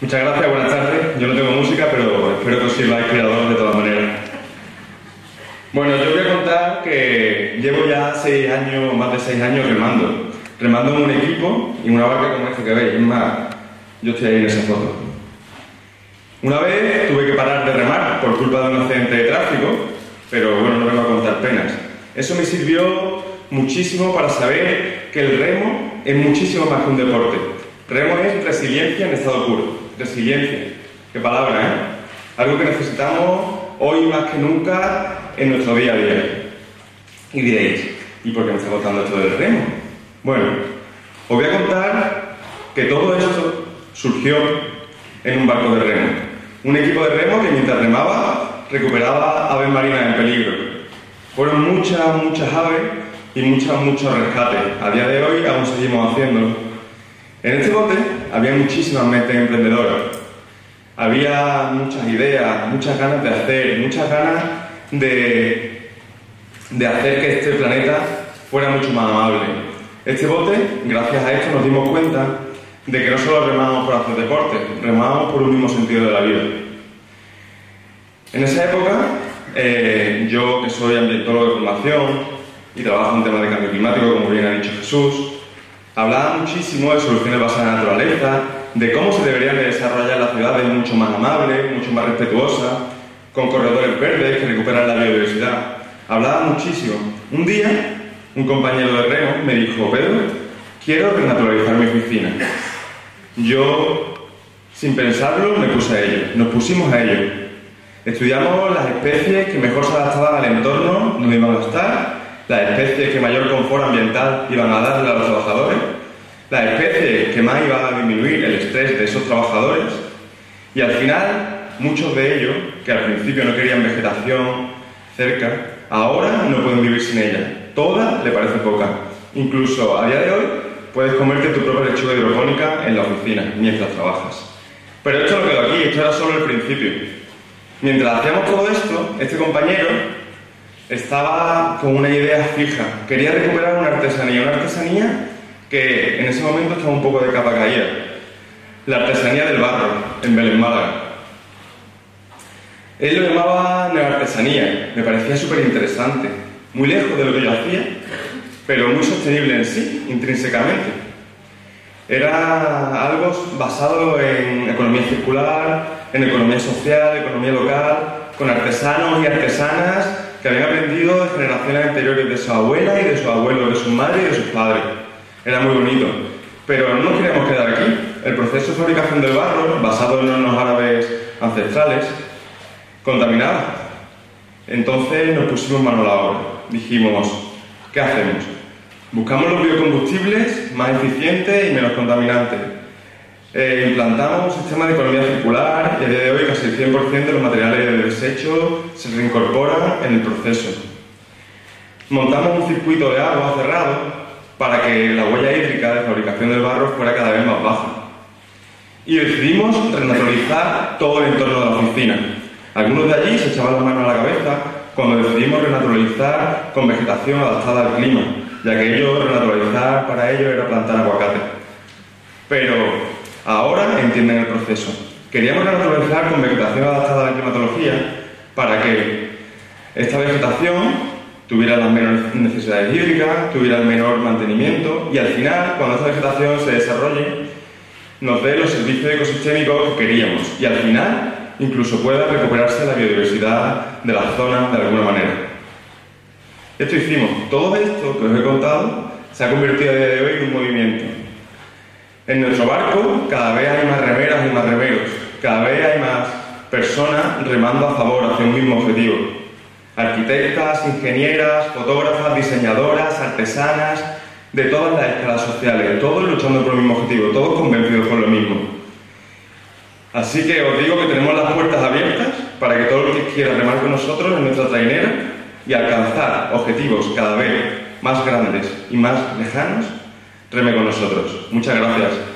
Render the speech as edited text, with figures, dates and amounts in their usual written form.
Muchas gracias, buenas tardes. Yo no tengo música, pero espero que os sirva el creador de todas maneras. Bueno, yo voy a contar que llevo ya 6 años, más de 6 años remando. Remando en un equipo y una barca como esta que veis. Es más, yo estoy ahí en esa foto. Una vez tuve que parar de remar por culpa de un accidente de tráfico, pero bueno, no vengo a contar penas. Eso me sirvió muchísimo para saber que el remo es muchísimo más que un deporte. Remo es resiliencia en estado puro. Resiliencia. Qué palabra, ¿eh? Algo que necesitamos hoy más que nunca en nuestro día a día. Y diréis, ¿y por qué me está contando esto del remo? Bueno, os voy a contar que todo esto surgió en un barco de remo. Un equipo de remo que mientras remaba recuperaba aves marinas en peligro. Fueron muchas aves y muchos rescates. A día de hoy aún seguimos haciéndolo. En este bote había muchísimas mentes emprendedoras. Había muchas ideas, muchas ganas de hacer, muchas ganas de hacer que este planeta fuera mucho más amable. Este bote, gracias a esto, nos dimos cuenta de que no solo remábamos por hacer deporte, remábamos por un mismo sentido de la vida. En esa época, yo que soy ambientólogo de formación y trabajo en temas de cambio climático, como bien ha dicho Jesús, hablaba muchísimo de soluciones basadas en la naturaleza, de cómo se deberían desarrollar las ciudades mucho más amables, mucho más respetuosas, con corredores verdes que recuperan la biodiversidad. Hablaba muchísimo. Un día, un compañero de remo me dijo: Pedro, quiero renaturalizar mi piscina. Yo, sin pensarlo, me puse a ello. Nos pusimos a ello. Estudiamos las especies que mejor se adaptaban al entorno donde iban a estar, las especies que mayor confort ambiental iban a darle a los trabajadores, las especies que más iban a disminuir el estrés de esos trabajadores, y al final, muchos de ellos, que al principio no querían vegetación cerca, ahora no pueden vivir sin ella. Toda le parece poca. Incluso a día de hoy puedes comerte tu propia lechuga hidropónica en la oficina mientras trabajas. Pero esto no quedó aquí, esto era solo el principio. Mientras hacíamos todo esto, este compañero estaba con una idea fija. Quería recuperar una artesanía que en ese momento estaba un poco de capa caída. La artesanía del barro, en Belén Málaga. Él lo llamaba neoartesanía, me parecía súper interesante, muy lejos de lo que yo hacía, pero muy sostenible en sí, intrínsecamente. Era algo basado en economía circular, en economía social, economía local, con artesanos y artesanas que habían aprendido de generaciones anteriores de su abuela y de su abuelo, de su madre y de sus padres. Era muy bonito, pero no nos queríamos quedar aquí. El proceso de fabricación del barro, basado en hornos árabes ancestrales, contaminada. Entonces nos pusimos mano a la obra. Dijimos, ¿qué hacemos? Buscamos los biocombustibles más eficientes y menos contaminantes. Implantamos un sistema de economía circular y a día de hoy casi el 100% de los materiales de desecho se reincorporan en el proceso. Montamos un circuito de agua cerrado para que la huella hídrica de fabricación del barro fuera cada vez más baja. Y decidimos renaturalizar todo el entorno de la oficina. Algunos de allí se echaban las manos a la cabeza cuando decidimos renaturalizar con vegetación adaptada al clima, ya que ellos, renaturalizar para ellos era plantar aguacate. Pero ahora entienden el proceso. Queríamos renaturalizar con vegetación adaptada a la climatología para que esta vegetación tuviera las menores necesidades hídricas, tuviera el menor mantenimiento y al final, cuando esta vegetación se desarrolle, nos dé los servicios ecosistémicos que queríamos y al final incluso pueda recuperarse la biodiversidad de las zonas de alguna manera. Esto hicimos. Todo esto que os he contado se ha convertido a día de hoy en un movimiento. En nuestro barco cada vez hay más remeras y más remeros, cada vez hay más personas remando a favor hacia un mismo objetivo. Arquitectas, ingenieras, fotógrafas, diseñadoras, artesanas, de todas las escalas sociales, todos luchando por el mismo objetivo, todos convencidos por lo mismo. Así que os digo que tenemos las puertas abiertas para que todo el que quiera remar con nosotros en nuestra trainera y alcanzar objetivos cada vez más grandes y más lejanos, reme con nosotros. Muchas gracias.